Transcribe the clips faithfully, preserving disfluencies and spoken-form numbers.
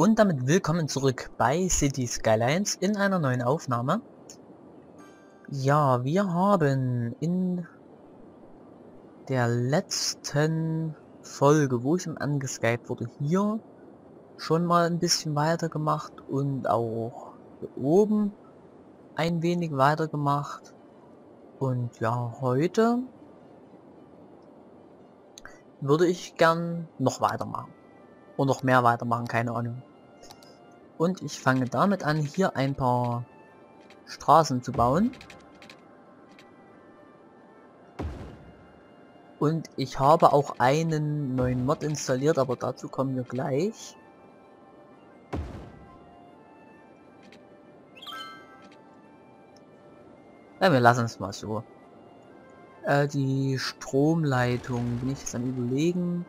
Und damit willkommen zurück bei Cities Skylines in einer neuen Aufnahme. Ja, wir haben in der letzten Folge, wo ich im angeskypt wurde, hier schon mal ein bisschen weiter gemacht und auch hier oben ein wenig weiter gemacht. Und ja, heute würde ich gern noch weitermachen. Und noch mehr weitermachen, keine Ahnung. Und ich fange damit an, hier ein paar Straßen zu bauen. Und ich habe auch einen neuen Mod installiert, aber dazu kommen wir gleich. Ja, wir lassen es mal so. Äh, die Stromleitung, bin ich jetzt am Überlegen,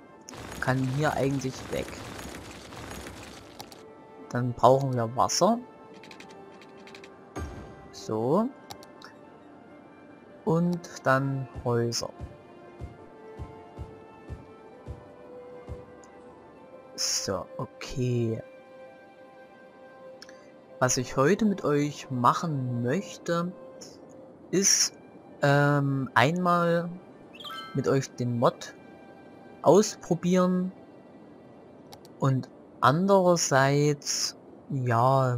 kann hier eigentlich weg. Dann brauchen wir Wasser. So. Und dann Häuser. So, okay. Was ich heute mit euch machen möchte, ist ähm, einmal mit euch den Mod ausprobieren und andererseits, ja,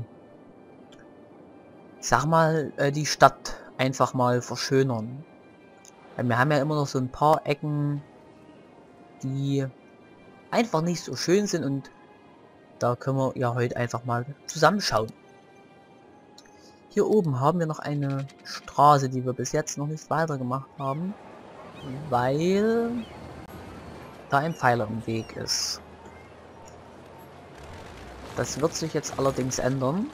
sag mal, äh, die Stadt einfach mal verschönern. Weil wir haben ja immer noch so ein paar Ecken, die einfach nicht so schön sind, und da können wir ja heute einfach mal zusammenschauen. Hier oben haben wir noch eine Straße, die wir bis jetzt noch nicht weiter gemacht haben, weil da ein Pfeiler im Weg ist. Das wird sich jetzt allerdings ändern,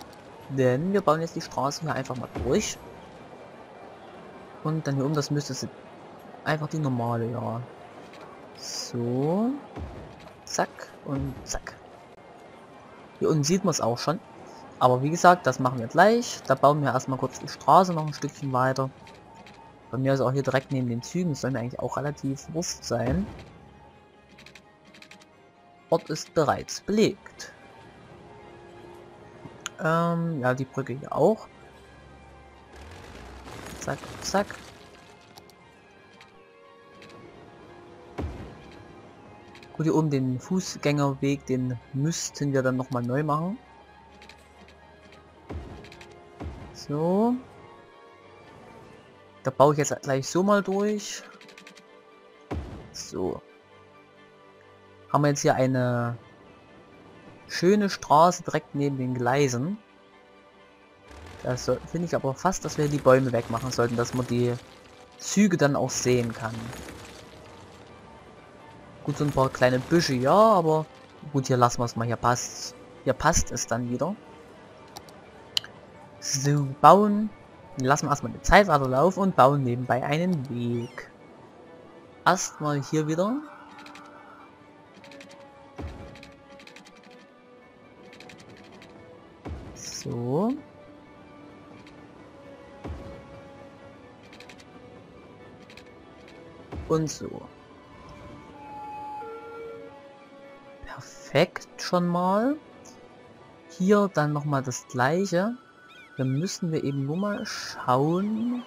denn wir bauen jetzt die Straße hier einfach mal durch. Und dann hier oben, das müsste sie einfach die normale, ja. So. Zack und zack. Hier unten sieht man es auch schon. Aber wie gesagt, das machen wir gleich. Da bauen wir erstmal kurz die Straße noch ein Stückchen weiter. Bei mir ist auch hier direkt neben den Zügen. Das soll mir eigentlich auch relativ wurscht sein. Ort ist bereits belegt. Ähm, ja, die Brücke hier auch. Zack, zack. Gut, hier oben den Fußgängerweg, den müssten wir dann nochmal neu machen. So. Da baue ich jetzt gleich so mal durch. So. Haben wir jetzt hier eine schöne Straße direkt neben den Gleisen. Das finde ich aber fast, dass wir die Bäume wegmachen sollten, dass man die Züge dann auch sehen kann. Gut, so ein paar kleine Büsche, ja, aber gut, hier lassen wir es mal, hier passt hier passt es dann wieder. So, bauen. Lassen wir erstmal die Zeit weiterlaufen und bauen nebenbei einen Weg. Erstmal hier wieder. So. Und so. Perfekt schon mal. Hier dann nochmal das gleiche. Dann müssen wir eben nur mal schauen.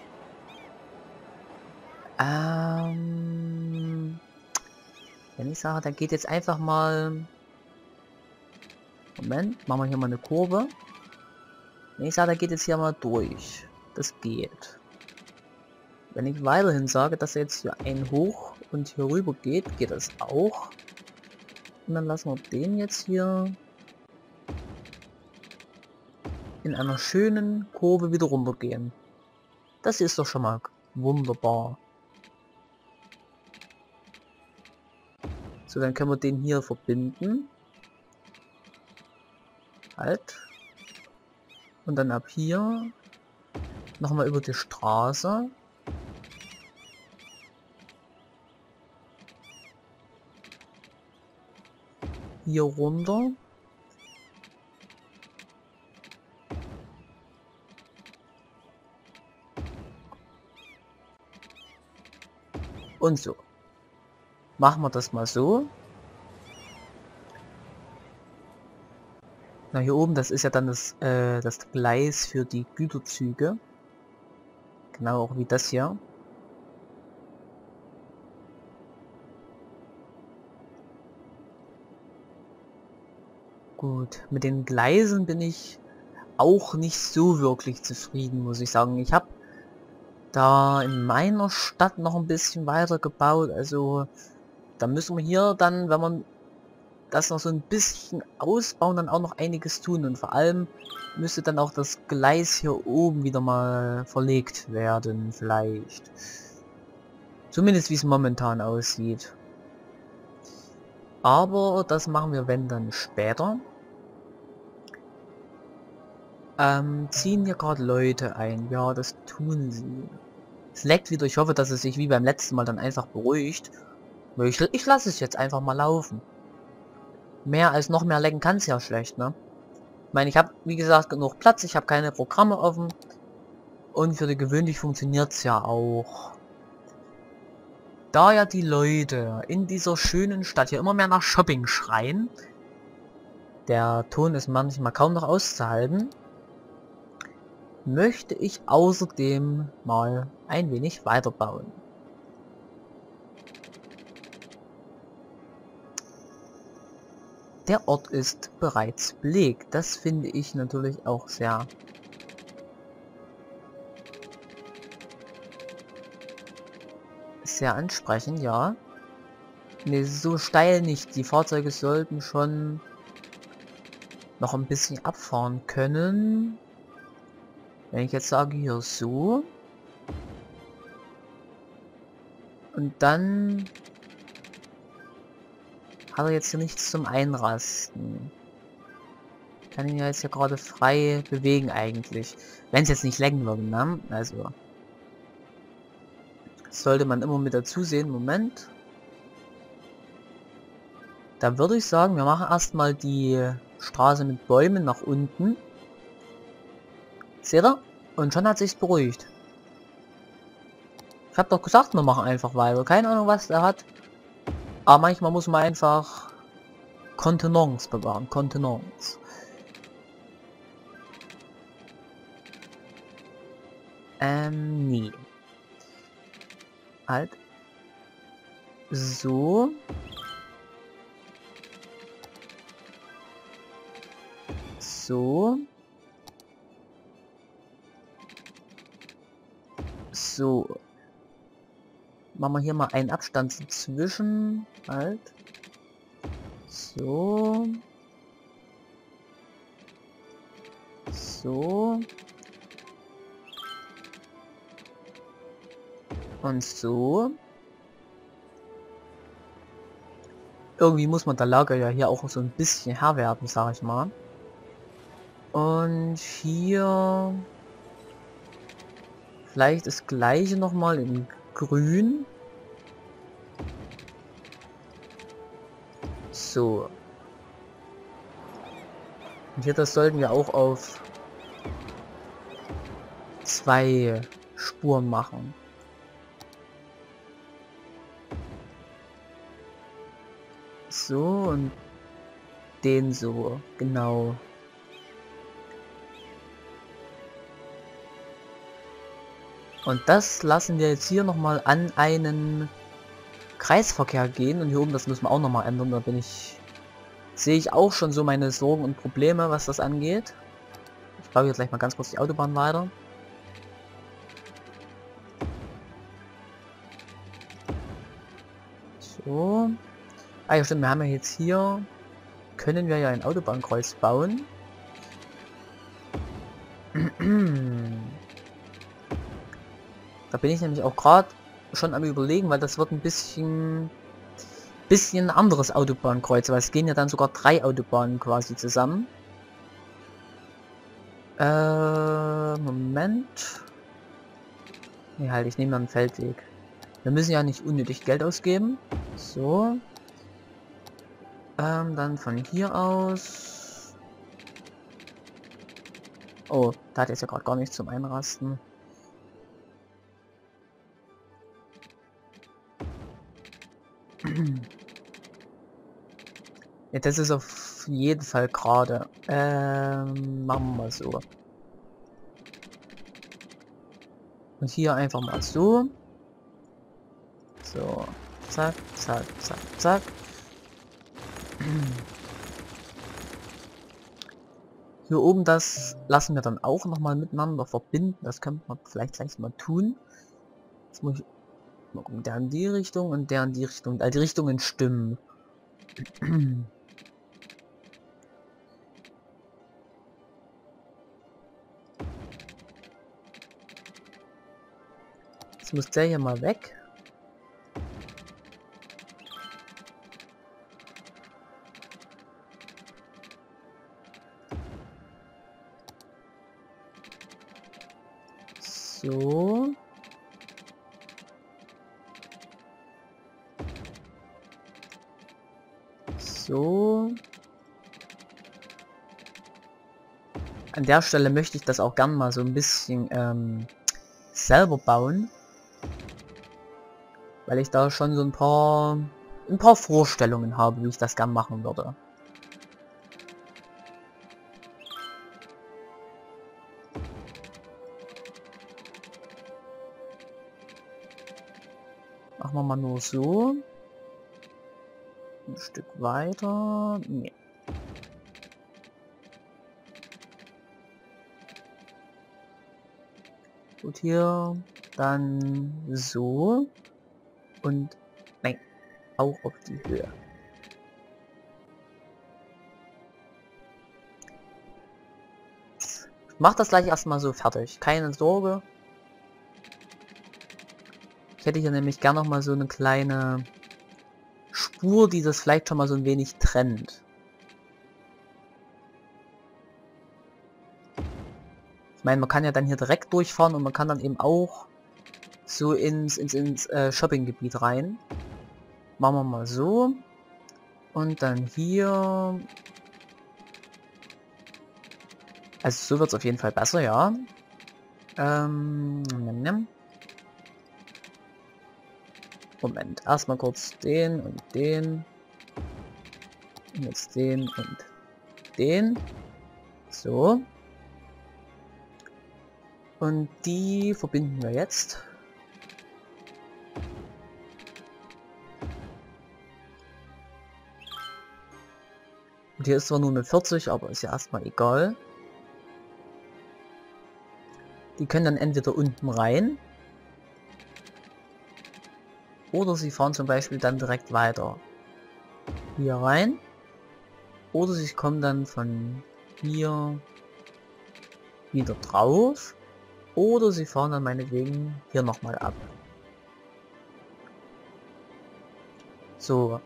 Ähm, wenn ich sage, dann geht jetzt einfach mal... Moment, machen wir hier mal eine Kurve. Wenn ich sage, da geht jetzt hier mal durch. Das geht. Wenn ich weiterhin sage, dass jetzt hier ein hoch und hier rüber geht, geht das auch. Und dann lassen wir den jetzt hier in einer schönen Kurve wieder runtergehen. Das ist doch schon mal wunderbar. So, dann können wir den hier verbinden. Halt. Und dann ab hier nochmal über die Straße. Hier runter. Und so. Machen wir das mal so. Na, hier oben, das ist ja dann das, äh, das Gleis für die Güterzüge. Genau auch wie das hier. Gut, mit den Gleisen bin ich auch nicht so wirklich zufrieden, muss ich sagen. Ich habe da in meiner Stadt noch ein bisschen weiter gebaut, also da müssen wir hier dann, wenn man das noch so ein bisschen ausbauen, dann auch noch einiges tun, und vor allem müsste dann auch das Gleis hier oben wieder mal verlegt werden, vielleicht. Zumindest wie es momentan aussieht. Aber das machen wir, wenn, dann später. Ähm, ziehen hier gerade Leute ein. Ja, das tun sie. Es leckt wieder. Ich hoffe, dass es sich wie beim letzten Mal dann einfach beruhigt. Ich, ich lasse es jetzt einfach mal laufen. Mehr als noch mehr lecken kann es ja schlecht, ne? Ich meine, ich habe, wie gesagt, genug Platz. Ich habe keine Programme offen. Und für die gewöhnlich funktioniert es ja auch. Da ja die Leute in dieser schönen Stadt hier immer mehr nach Shopping schreien. Der Ton ist manchmal kaum noch auszuhalten. Möchte ich außerdem mal ein wenig weiterbauen. Der Ort ist bereits belegt. Das finde ich natürlich auch sehr sehr ansprechend, ja. Ne, so steil nicht. Die Fahrzeuge sollten schon noch ein bisschen abfahren können. Wenn ich jetzt sage, hier so. Und dann hat er jetzt hier nichts zum Einrasten. Ich kann ihn ja jetzt hier gerade frei bewegen eigentlich. Wenn es jetzt nicht lecken würde, ne? Also. Das sollte man immer mit dazu sehen. Moment. Da würde ich sagen, wir machen erstmal die Straße mit Bäumen nach unten. Seht ihr? Und schon hat sich's beruhigt. Ich habe doch gesagt, wir machen einfach weiter. Keine Ahnung, was der hat. Aber manchmal muss man einfach Kontenance bewahren. Kontenance. Ähm, nee. Halt. So. So. So. Machen wir hier mal einen Abstand dazwischen. Halt. So. So. Und so. Irgendwie muss man der Lage ja hier auch so ein bisschen Herr werden, sag ich mal. Und hier vielleicht das gleiche nochmal in grün. So. Und hier, das sollten wir auch auf zwei Spuren machen. So und den so, genau. Und das lassen wir jetzt hier nochmal an einen Kreisverkehr gehen. Und hier oben, das müssen wir auch nochmal ändern. Da bin ich, sehe ich auch schon so meine Sorgen und Probleme, was das angeht. Ich baue jetzt gleich mal ganz kurz die Autobahn weiter. So. Ah ja, stimmt, wir haben ja jetzt hier, können wir ja ein Autobahnkreuz bauen. Da bin ich nämlich auch gerade schon am Überlegen, weil das wird ein bisschen bisschen anderes Autobahnkreuz, weil es gehen ja dann sogar drei Autobahnen quasi zusammen. Äh, Moment. Nee, halt, ich nehme mal einen Feldweg. Wir müssen ja nicht unnötig Geld ausgeben. So. Ähm, dann von hier aus. Oh, da hat jetzt ja gerade gar nichts zum Einrasten. Ja, das ist auf jeden Fall gerade. Ähm, machen wir so. Und hier einfach mal so. So. Zack, zack, zack, zack. Hier oben das lassen wir dann auch nochmal miteinander verbinden. Das könnte man vielleicht gleich mal tun. Jetzt muss ich der in die Richtung und der in die Richtung. All die Richtungen stimmen. Jetzt muss der hier mal weg. So. So. An der Stelle möchte ich das auch gern mal so ein bisschen ähm, selber bauen. Weil ich da schon so ein paar, ein paar Vorstellungen habe, wie ich das gern machen würde. Machen wir mal nur so. Ein Stück weiter. Nee. Gut, hier. Dann so. Und nein. Auch auf die Höhe. Ich mach das gleich erstmal so fertig. Keine Sorge. Ich hätte hier nämlich gerne noch mal so eine kleine Spur, die das vielleicht schon mal so ein wenig trennt. Ich meine, man kann ja dann hier direkt durchfahren und man kann dann eben auch so ins, ins, ins äh, Shoppinggebiet rein. Machen wir mal so. Und dann hier... Also so wird es auf jeden Fall besser, ja. Ähm... Nimm, nimm. Moment, erstmal kurz den und den. Und jetzt den und den. So. Und die verbinden wir jetzt. Und hier ist zwar nur eine vierzig, aber ist ja erstmal egal. Die können dann entweder unten rein. Oder sie fahren zum Beispiel dann direkt weiter hier rein. Oder sie kommen dann von hier wieder drauf. Oder sie fahren dann meinetwegen hier nochmal ab. So.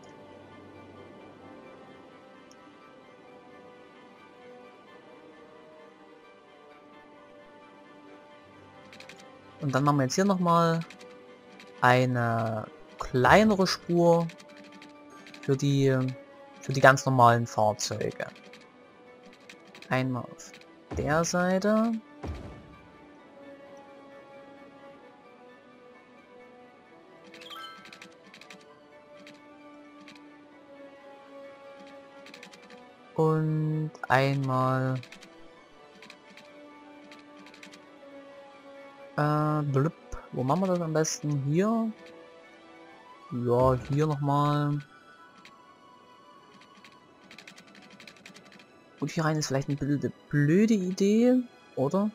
Und dann machen wir jetzt hier nochmal eine kleinere Spur für die für die ganz normalen Fahrzeuge. Einmal auf der Seite. Und einmal äh, blub. Wo machen wir das am besten? Hier? Ja, hier nochmal. Und hier rein ist vielleicht eine blöde, blöde Idee, oder?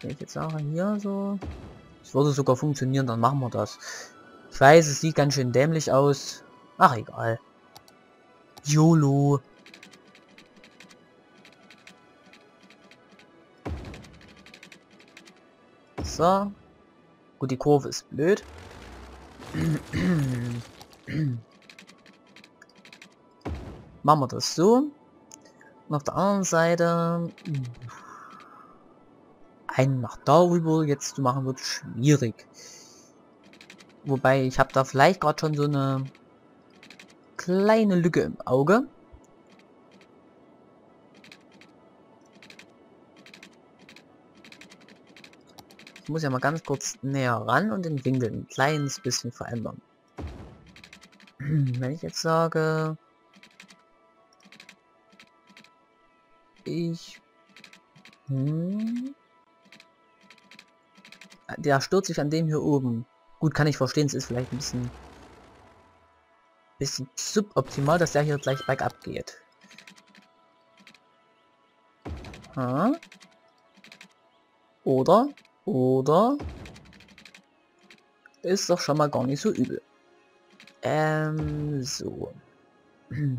Wenn ich jetzt sage, hier so. Es würde sogar funktionieren, dann machen wir das. Ich weiß, es sieht ganz schön dämlich aus. Ach, egal. YOLO. So. Gut, die Kurve ist blöd. Machen wir das so. Und auf der anderen Seite einen nach darüber jetzt zu machen wird schwierig. Wobei ich habe da vielleicht gerade schon so eine kleine Lücke im Auge. Muss ja mal ganz kurz näher ran und den Winkel ein kleines bisschen verändern. Wenn ich jetzt sage ich... Hm. Der stört sich an dem hier oben. Gut, kann ich verstehen, es ist vielleicht ein bisschen... bisschen suboptimal, dass der hier gleich bergab geht. Ha. Oder, oder... Ist doch schon mal gar nicht so übel. Ähm, so. Hier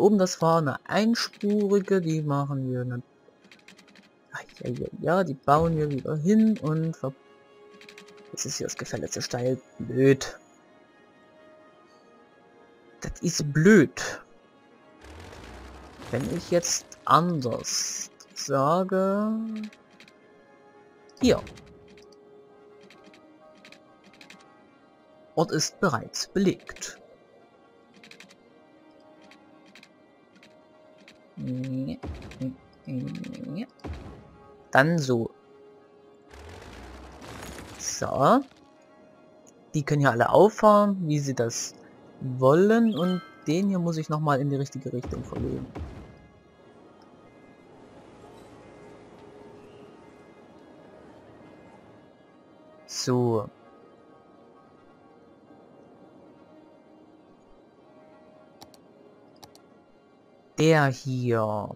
oben, das war eine einspurige, die machen wir eine... Ja, ja, ja, die bauen wir wieder hin und ver... Jetzt ist hier das Gefälle zu steil. Blöd. Das ist blöd. Wenn ich jetzt anders sage... Hier. Ort ist bereits belegt. Dann so. So. Die können hier alle auffahren, wie sie das wollen. Und den hier muss ich nochmal in die richtige Richtung verlegen. So. Der hier.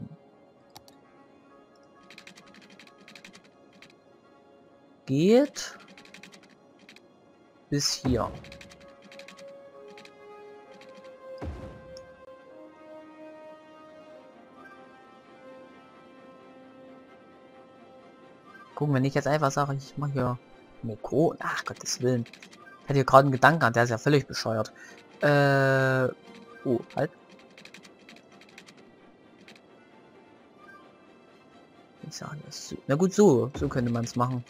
Geht. Bis hier. Gucken, wenn ich jetzt einfach sage, ich mache hier eine Ko... Ach, Gottes Willen. Ich hatte hier gerade einen Gedanken an, der ist ja völlig bescheuert. Äh... Oh, halt. Ich sage das so. Na gut, so. So könnte man es machen.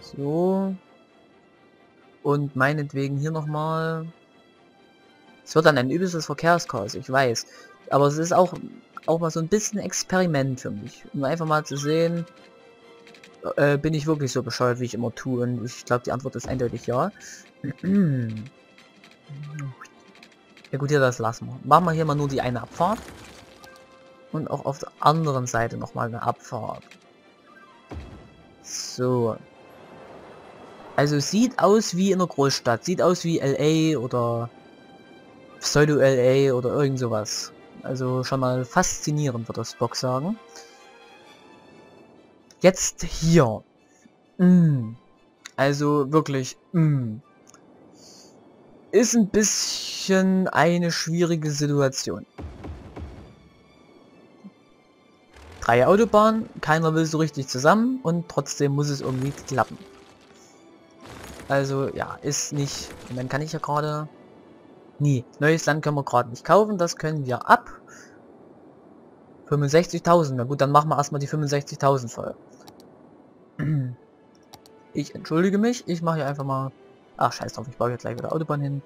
So. Und meinetwegen hier nochmal. Es wird dann ein übelstes Verkehrschaos, ich weiß. Aber es ist auch, auch mal so ein bisschen Experiment für mich. Um einfach mal zu sehen, äh, bin ich wirklich so bescheuert, wie ich immer tue. Und ich glaube, die Antwort ist eindeutig ja. Ja gut, ja, das lassen wir. Machen wir hier mal nur die eine Abfahrt. Und auch auf der anderen Seite nochmal eine Abfahrt. So. Also sieht aus wie in einer Großstadt. Sieht aus wie L A oder Pseudo-L A oder irgend sowas. Also schon mal faszinierend, würde das Bock sagen. Jetzt hier. Mm. Also wirklich. Mm. Ist ein bisschen eine schwierige Situation. Drei Autobahnen, keiner will so richtig zusammen und trotzdem muss es irgendwie klappen. Also ja, ist nicht... Und dann kann ich ja gerade... Nie. Neues Land können wir gerade nicht kaufen, das können wir ab. fünfundsechzigtausend, na gut, dann machen wir erstmal die fünfundsechzigtausend voll. Ich entschuldige mich, ich mache hier einfach mal... Ach, scheiß drauf, ich baue jetzt gleich wieder Autobahn hin.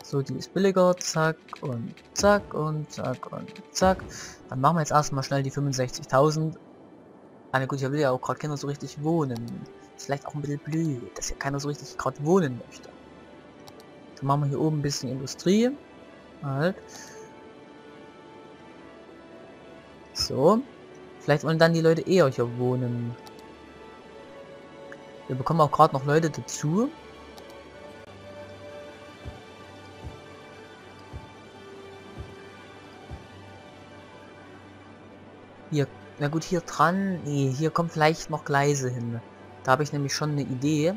So, die ist billiger. Zack und zack und zack und zack. Dann machen wir jetzt erstmal schnell die fünfundsechzigtausend. Ah, na gut, hier will ja auch gerade keiner so richtig wohnen. Ist vielleicht auch ein bisschen blöd, dass hier keiner so richtig gerade wohnen möchte. Dann machen wir hier oben ein bisschen Industrie. Halt. So. Vielleicht wollen dann die Leute eher hier wohnen. Wir bekommen auch gerade noch Leute dazu. Hier, na gut, hier dran, nee, hier kommen vielleicht noch Gleise hin. Da habe ich nämlich schon eine Idee.